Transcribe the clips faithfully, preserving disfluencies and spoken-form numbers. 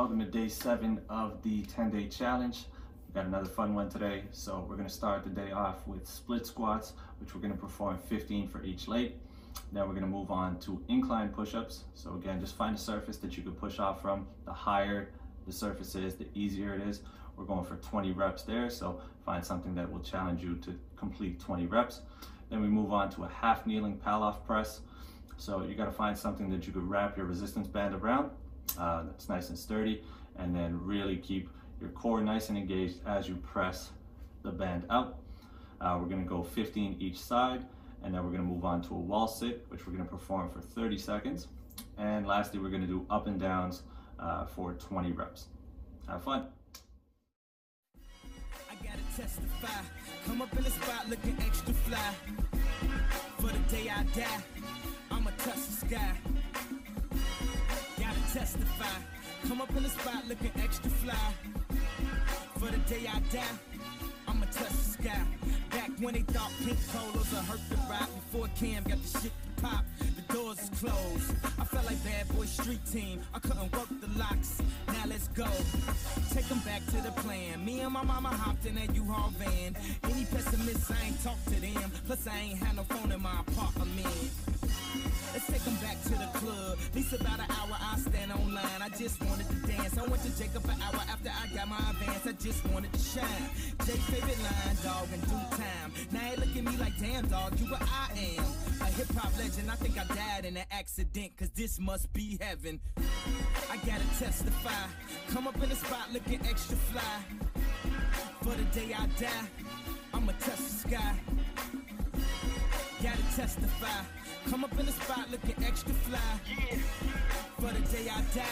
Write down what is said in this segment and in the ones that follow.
Welcome to day seven of the ten day challenge. We've got another fun one today. So we're gonna start the day off with split squats, which we're gonna perform fifteen for each leg. Then we're gonna move on to incline push-ups. So again, just find a surface that you can push off from. The higher the surface is, the easier it is. We're going for twenty reps there. So find something that will challenge you to complete twenty reps. Then we move on to a half kneeling pallof press. So you gotta find something that you could wrap your resistance band around. Uh, that's nice and sturdy, and then really keep your core nice and engaged as you press the band out. Uh, we're gonna go fifteen each side, and then we're gonna move on to a wall sit, which we're gonna perform for thirty seconds. And lastly, we're gonna do up and downs uh, for twenty reps. Have fun. I gotta testify, come up in the spot looking extra fly. For the day I die, I'ma touch the sky. Testify, come up in the spot looking extra fly. For the day I die, I'ma touch the sky. Back when they thought pink polos would hurt the ride, before Cam got the shit to pop, the doors is closed. I felt like Bad Boy Street Team, I couldn't work the locks. Now let's go, take them back to the plan. Me and my mama hopped in that U-Haul van. Any pessimists, I ain't talk to them. Plus I ain't had no phone in my apartment. Let's take them back to the club. At least about an hour I stand online. I just wanted to dance. I went to Jacob an hour after I got my advance. I just wanted to shine. Jay favorite line, dog, in due time. Now they look at me like, damn, dog, you what I am. A hip-hop legend, I think I died in an accident, cause this must be heaven. I gotta testify, come up in the spot looking extra fly. For the day I die, I'ma touch the sky. Gotta testify, come up in the spot looking extra fly. Yeah. For the day I die,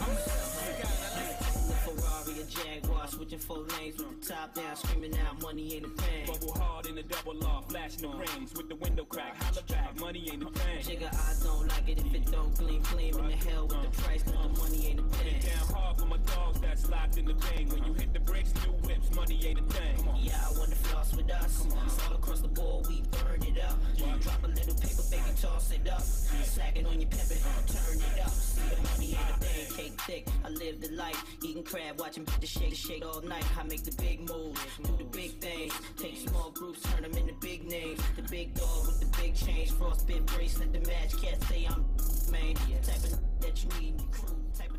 I'm a Ferrari, a Jaguar, switching four lanes from the top down, screaming out money ain't a thing. Bubble hard in the double R, flashing the rings with the window crack, holla back, money ain't a thing. Jigga, I don't like it if it don't gleam, gleam in the hell with the price, but the money ain't a thing. Down hard for my dogs that's locked in the thing. When you hit the bricks, new whips, money ain't a thing. Yeah, I wanna floss with us. It's all across the board, we burn it up. Drop a little paper, baby, toss it up. Slack it on your pepper, turn it up. See the money ain't a thing, cake thick. I live the life, eating crab, watching the shake, shake all night. I make the big moves, do the big things. Take small groups, turn them into big names. The big dog with the big change, frostbit bracelet, the match. Can't say I'm main. Type of that you need in your crew.